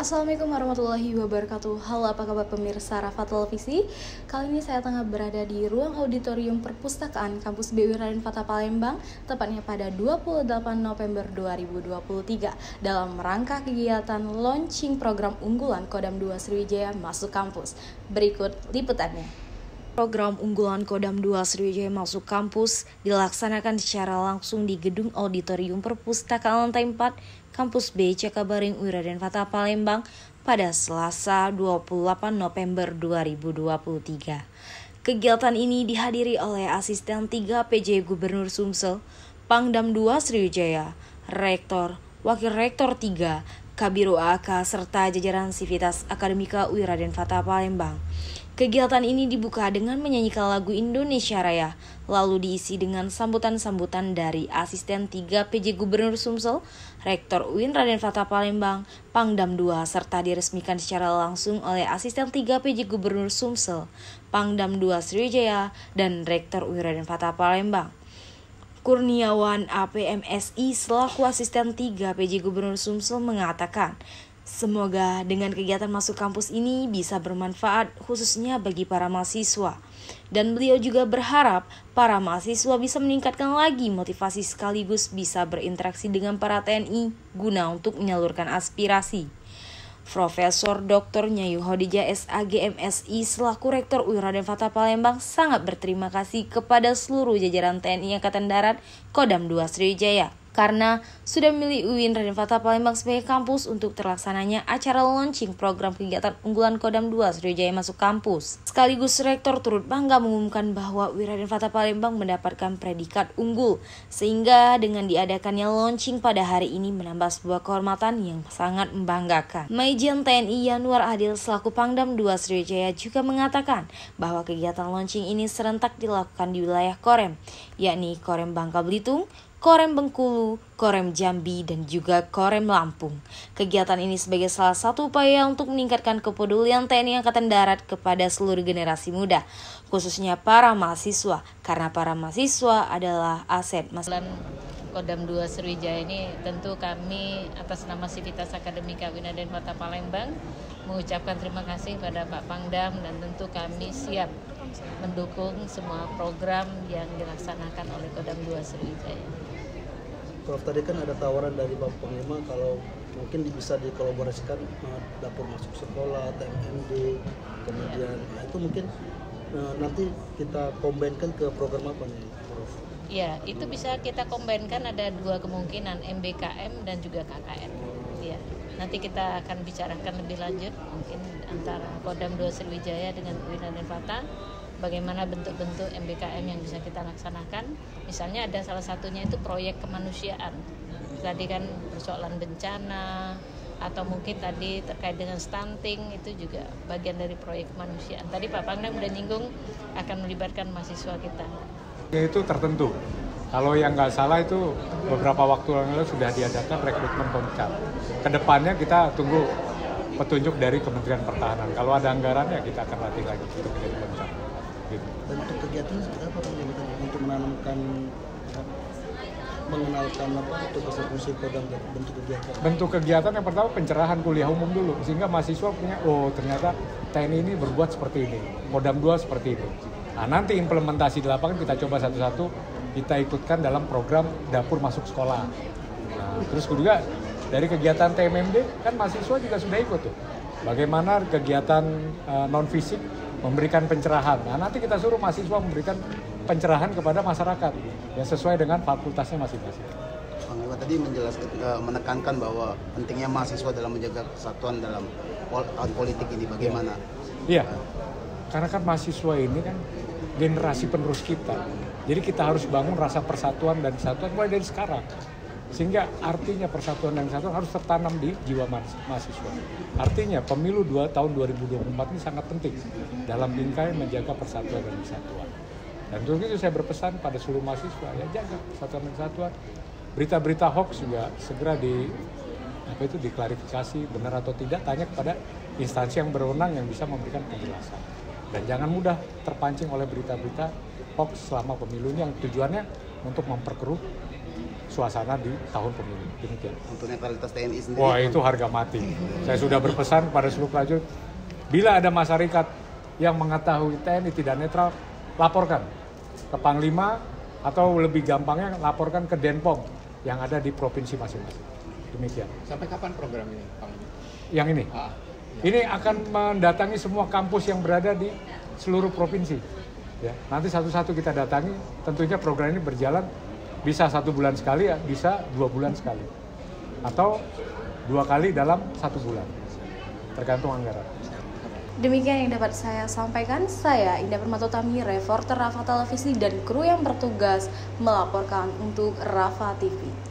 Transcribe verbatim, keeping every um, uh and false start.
Assalamualaikum warahmatullahi wabarakatuh. Halo, apa kabar pemirsa Rafa Televisi? Kali ini saya tengah berada di ruang auditorium perpustakaan kampus B U I N Raden Fatah Palembang, tepatnya pada dua puluh delapan November dua ribu dua puluh tiga dalam rangka kegiatan launching program unggulan Kodam dua Sriwijaya Masuk Kampus. Berikut liputannya. Program unggulan Kodam dua Sriwijaya Masuk Kampus dilaksanakan secara langsung di Gedung Auditorium Perpustakaan Lantai empat, Kampus B, Jakabaring, U I N Raden Fatah Palembang pada Selasa dua puluh delapan November dua ribu dua puluh tiga. Kegiatan ini dihadiri oleh Asisten tiga P J Gubernur Sumsel, Pangdam dua Sriwijaya, Rektor, Wakil Rektor tiga, Kabiro A K, serta jajaran Sivitas Akademika U I N Raden Fatah Palembang. Kegiatan ini dibuka dengan menyanyikan lagu Indonesia Raya, lalu diisi dengan sambutan-sambutan dari Asisten tiga P J Gubernur Sumsel, Rektor U I N Raden Fatah Palembang, Pangdam dua, serta diresmikan secara langsung oleh Asisten tiga P J Gubernur Sumsel, Pangdam dua Sriwijaya, dan Rektor U I N Raden Fatah Palembang. Kurniawan A P M S I selaku Asisten tiga P J Gubernur Sumsel mengatakan, semoga dengan kegiatan masuk kampus ini bisa bermanfaat khususnya bagi para mahasiswa. Dan beliau juga berharap para mahasiswa bisa meningkatkan lagi motivasi sekaligus bisa berinteraksi dengan para T N I guna untuk menyalurkan aspirasi. Profesor Doktor Nyayu Hodijah S A G M Si selaku Rektor U I N Raden Fatah Palembang sangat berterima kasih kepada seluruh jajaran T N I Angkatan Darat Kodam dua Sriwijaya karena sudah memilih U I N Raden Fatah Palembang sebagai kampus untuk terlaksananya acara launching program kegiatan unggulan Kodam dua Sriwijaya Masuk Kampus. Sekaligus Rektor turut bangga mengumumkan bahwa U I N Raden Fatah Palembang mendapatkan predikat unggul, sehingga dengan diadakannya launching pada hari ini menambah sebuah kehormatan yang sangat membanggakan. Mayjen T N I Yanwar Adil selaku Pangdam dua Sriwijaya juga mengatakan bahwa kegiatan launching ini serentak dilakukan di wilayah Korem, yakni Korem Bangka Belitung, Korem Bengkulu, Korem Jambi, dan juga Korem Lampung. Kegiatan ini sebagai salah satu upaya untuk meningkatkan kepedulian T N I Angkatan Darat kepada seluruh generasi muda, khususnya para mahasiswa, karena para mahasiswa adalah aset masa depan. Kodam dua Sriwijaya ini tentu kami atas nama Sivitas Akademika U I N Raden Fatah Palembang mengucapkan terima kasih kepada Pak Pangdam, dan tentu kami siap mendukung semua program yang dilaksanakan oleh Kodam dua Sriwijaya. Prof, tadi kan ada tawaran dari Bapak Panglima kalau mungkin bisa dikolaborasikan dapur masuk sekolah, T M M D, kemudian ya. Nah, itu mungkin nah, nanti kita kombinkan ke program apa nih, Prof? Ya, itu bisa kita kombinkan, ada dua kemungkinan, M B K M dan juga K K N. Ya, nanti kita akan bicarakan lebih lanjut mungkin antara Kodam dua Sriwijaya dengan U I N Raden Fatah, bagaimana bentuk-bentuk M B K M yang bisa kita laksanakan. Misalnya ada salah satunya itu proyek kemanusiaan. Tadi kan persoalan bencana, atau mungkin tadi terkait dengan stunting, itu juga bagian dari proyek kemanusiaan. Tadi Pak Pangdam udah nyinggung akan melibatkan mahasiswa kita. Itu tertentu, kalau yang nggak salah itu beberapa waktu lalu sudah diadakan rekrutmen POMCAP. Kedepannya kita tunggu petunjuk dari Kementerian Pertahanan. Kalau ada anggaran ya kita akan latih lagi untuk menjadi POMCAP. Gitu. Dan untuk kegiatan seperti apa untuk menanamkan, mengenalkan apa untuk konstitusi Kodam dan bentuk kegiatan? Bentuk kegiatan yang pertama pencerahan kuliah umum dulu, sehingga mahasiswa punya, oh ternyata T N I ini berbuat seperti ini, Kodam dua seperti itu. Nah, nanti implementasi di lapangan kita coba satu-satu, kita ikutkan dalam program dapur masuk sekolah. Nah, terus juga dari kegiatan T M M D kan mahasiswa juga sudah ikut tuh. Bagaimana kegiatan uh, non fisik memberikan pencerahan. Nah, nanti kita suruh mahasiswa memberikan pencerahan kepada masyarakat yang sesuai dengan fakultasnya masing-masing. Panglima tadi menjelaskan, menekankan bahwa pentingnya mahasiswa dalam menjaga kesatuan dalam tahun politik ini. Bagaimana? Iya. Karena kan mahasiswa ini kan generasi penerus kita. Jadi kita harus bangun rasa persatuan dan kesatuan mulai dari sekarang. Sehingga artinya persatuan dan kesatuan harus tertanam di jiwa mahasiswa. Artinya pemilu dua tahun dua ribu dua puluh empat ini sangat penting dalam bingkai menjaga persatuan dan kesatuan. Dan untuk itu saya berpesan pada seluruh mahasiswa, ya jaga persatuan dan kesatuan. Berita-berita hoax juga segera di apa itu diklarifikasi benar atau tidak, tanya kepada instansi yang berwenang yang bisa memberikan penjelasan. Dan jangan mudah terpancing oleh berita-berita hoax selama pemilu ini yang tujuannya untuk memperkeruh suasana di tahun pemilu. Demikian. Untuk netralitas T N I sendiri. Wah, itu harga mati. Saya sudah berpesan pada seluruh prajurit, bila ada masyarakat yang mengetahui T N I tidak netral, laporkan ke Panglima atau lebih gampangnya laporkan ke Denpom yang ada di provinsi masing-masing. Demikian. Sampai kapan program ini, Panglima? Yang ini? Ah, ya. Ini akan mendatangi semua kampus yang berada di seluruh provinsi. Ya, nanti satu-satu kita datangi, tentunya program ini berjalan bisa satu bulan sekali, ya, bisa dua bulan sekali, atau dua kali dalam satu bulan, tergantung anggaran. Demikian yang dapat saya sampaikan, saya Indah Permatutami, reporter Rafa Televisi dan kru yang bertugas melaporkan untuk Rafa T V.